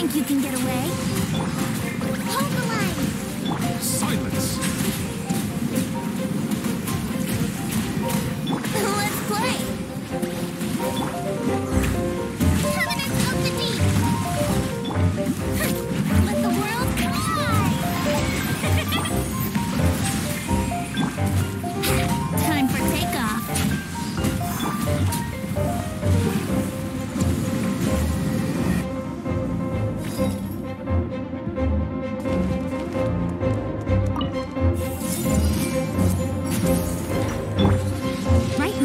think you can get away? Hold the line! Silence! Let's play! Covenants of the Deep! Let the world collide! Time for takeoff! Emerge,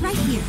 right here.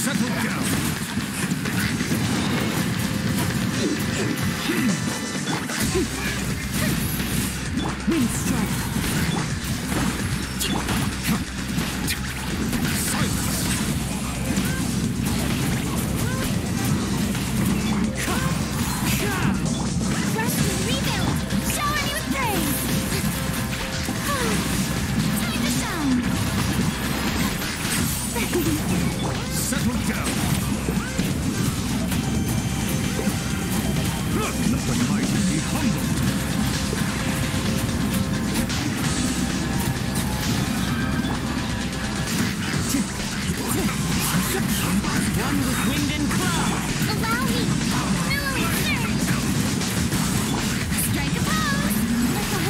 Settle down. Wind strike.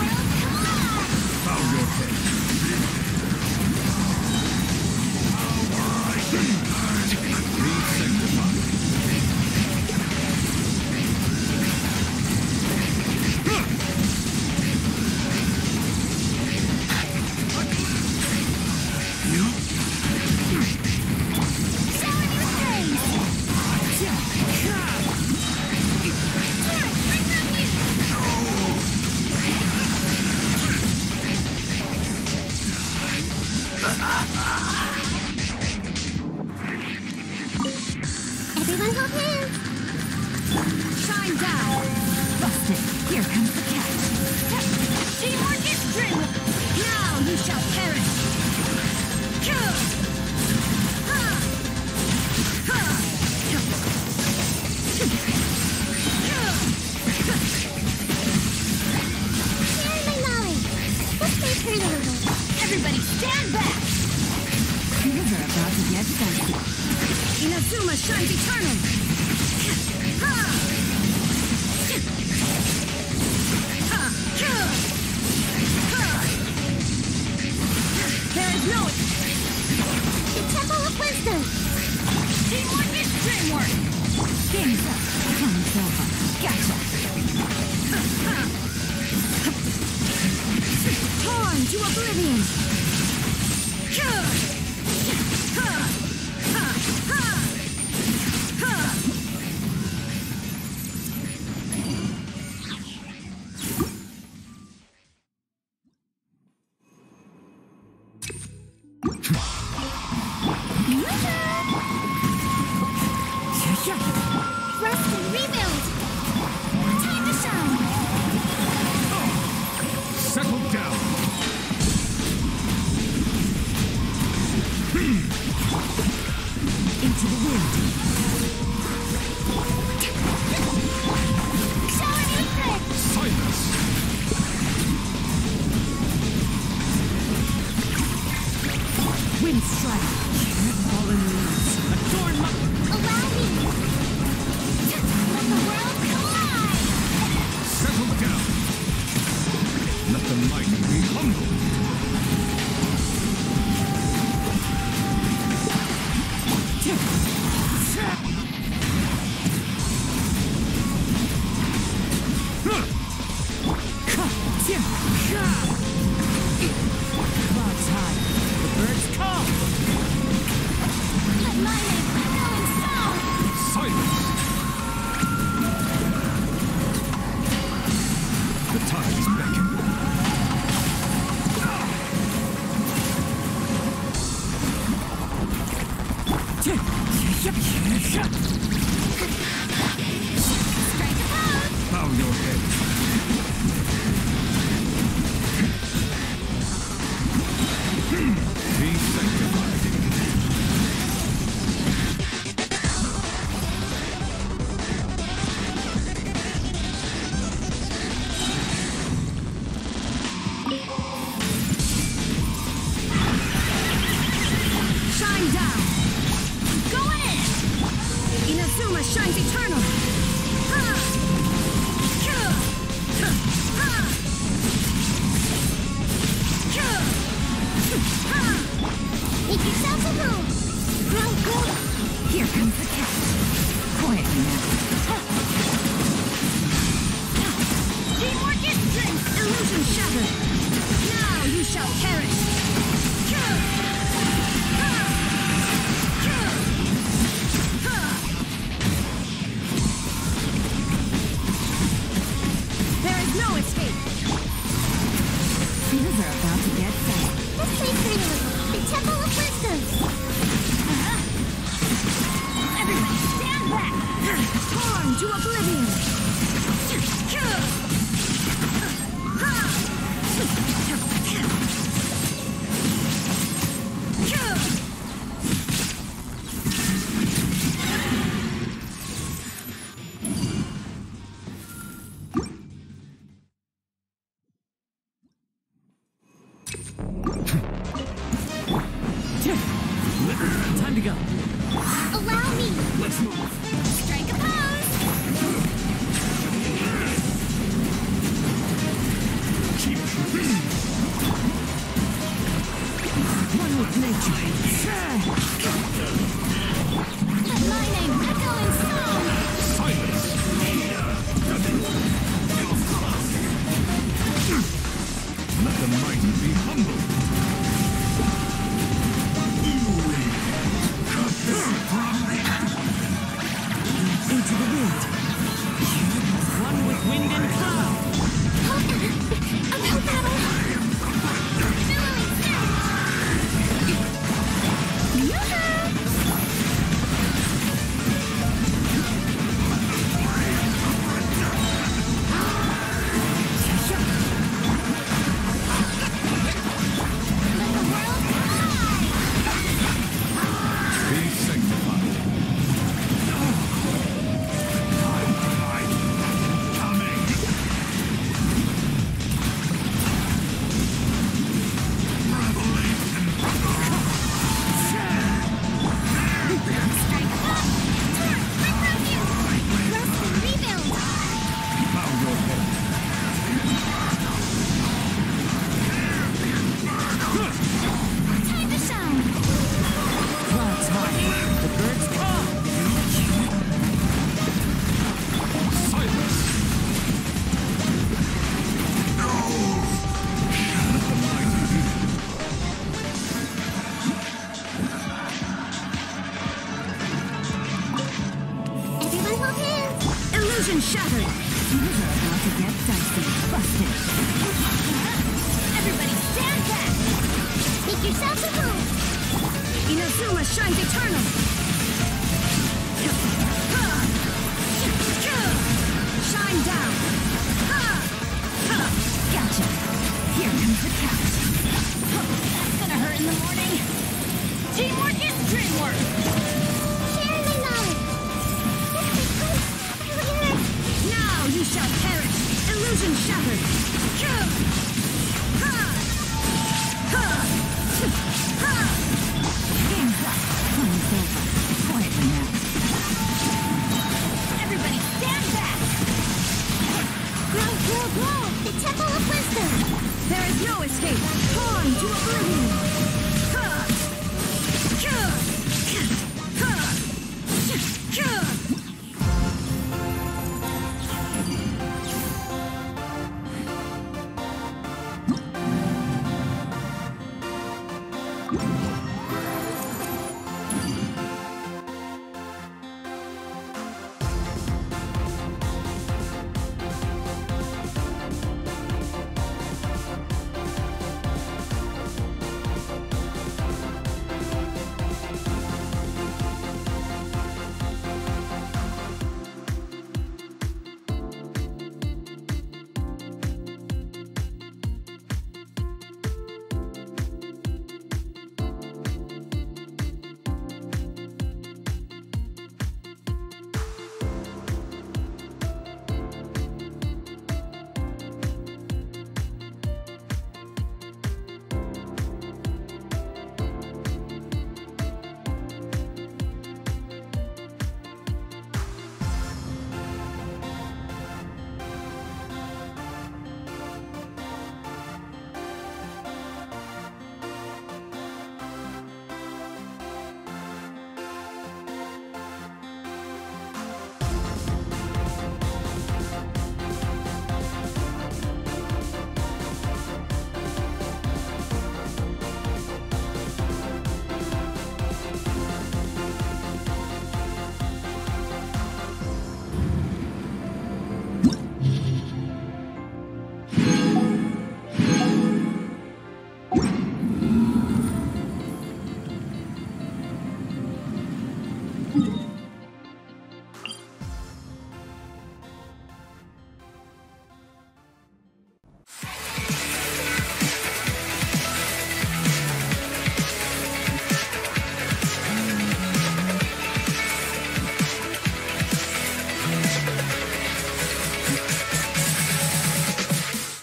Everyone hold hands! Shine down! Busted! Here comes the catch! Teamwork is true! Now you shall perish! Kill! Ha! Ha! Share my knowledge! Let's stay pretty a little. Everybody stand back! Things are about to get started. Inazuma shines eternal! Ha! Ha! Ha! There is no... The Temple of Wisdom! Teamwork is dreamwork! Game's up! Time's over! Gotcha! Torn to oblivion! Ha! Perish! Kill! Ah! Kill! back! Torn to oblivion! Time to go. Allow me. Let's move. Strike a pose. Keep. One with nature. Let my name echo in stone. Silence. Let the mighty be humble. Into the wind. One with wind and cloud. About battle. Shattered. These are about to get dusty. Busted. Everybody stand back. Make yourselves a move. Inazuma shines eternal. Shine down. Gotcha. Here comes the couch. That's gonna hurt in the morning. Teamwork is dream work. You shall perish! Illusion shattered! Game's up! Fun is over. Quietly now. Everybody stand back! Grow! The Temple of Wisdom! There is no escape! Torn to oblivion!